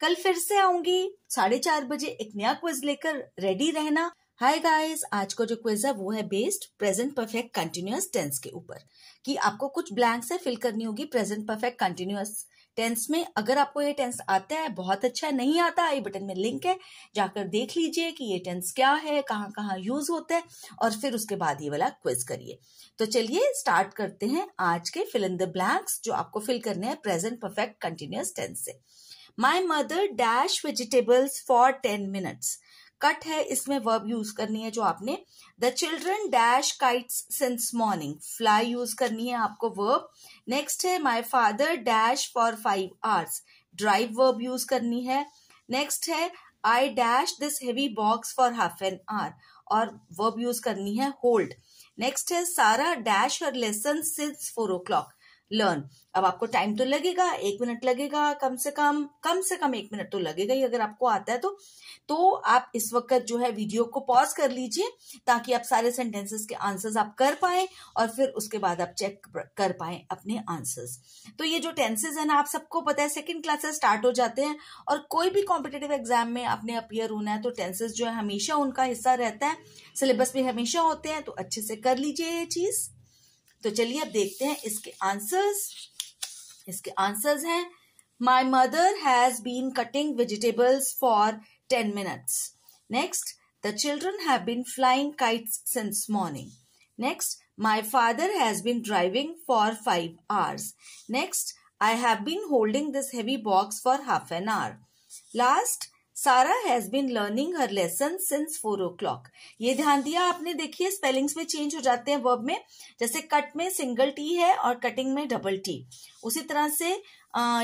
कल फिर से आऊंगी 4:30 बजे एक नया क्विज लेकर। रेडी रहना। हाय गाइस, आज का जो क्विज है वो है based present perfect continuous tense के ऊपर कि आपको कुछ ब्लैंक्स है फिल करनी होगी प्रेजेंट परफेक्ट कंटिन्यूअस टेंस में। अगर आपको ये टेंस आता है बहुत अच्छा, नहीं आता आई बटन में लिंक है, जाकर देख लीजिए कि ये टेंस क्या है, कहाँ कहाँ यूज होता है और फिर उसके बाद ये वाला क्विज करिए। तो चलिए स्टार्ट करते हैं आज के फिल इन द ब्लैंक्स जो आपको फिल करने हैं प्रेजेंट परफेक्ट कंटिन्यूअस टेंस से। My mother dash vegetables for 10 minutes, cut है इसमें, वर्ब यूज करनी है जो आपने। The children dash kites since morning, fly use करनी है आपको वर्ब। नेक्स्ट है my father dash for 5 hours, drive verb use करनी है। नेक्स्ट है I dash this heavy box for half an hour, और वर्ब यूज करनी है होल्ड। नेक्स्ट है सारा dash her lesson since 4 o'clock, learn. अब आपको टाइम तो लगेगा, 1 मिनट लगेगा, कम से कम 1 मिनट तो लगेगा ही अगर आपको आता है तो आप इस वक्त जो है वीडियो को पॉज कर लीजिए ताकि आप सारे सेंटेंसेस के आंसर्स आप कर पाए और फिर उसके बाद आप चेक कर पाए अपने आंसर्स। तो ये जो टेंसेस है ना, आप सबको पता है सेकेंड क्लासेस स्टार्ट हो जाते हैं और कोई भी कॉम्पिटेटिव एग्जाम में आपने अपियर होना है तो टेंसेस जो है हमेशा उनका हिस्सा रहता है, सिलेबस में हमेशा होते हैं, तो अच्छे से कर लीजिए ये चीज। तो चलिए अब देखते हैं इसके आंसर्स। इसके आंसर्स हैं my mother has been cutting vegetables for 10 minutes. Next, the children have been flying kites since morning. Next, my father has been driving for 5 hours. Next, I have been holding this heavy box for half an hour. Last, सारा has been learning her lesson since 4 o'clock। ये ध्यान दिया आपने, देखिए spellings में change हो जाते हैं वर्ब में, जैसे कट में सिंगल टी है और कटिंग में डबल टी। उसी तरह से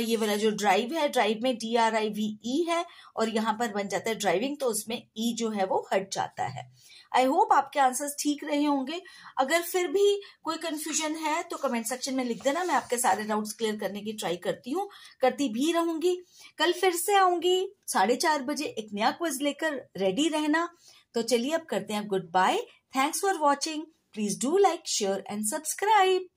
ये वाला जो ड्राइव है, ड्राइव में DRIVE है और यहाँ पर बन जाता है ड्राइविंग, तो उसमें ई जो है वो हट जाता है। आई होप आपके आंसर्स ठीक रहे होंगे। अगर फिर भी कोई कंफ्यूजन है तो कमेंट सेक्शन में लिख देना, मैं आपके सारे डाउट्स क्लियर करने की ट्राई करती हूँ, करती भी रहूंगी। कल फिर से आऊंगी 4:30 बजे एक नया क्विज लेकर। रेडी रहना। तो चलिए अब करते हैं good bye. Thanks for watching. Please do like, share and subscribe.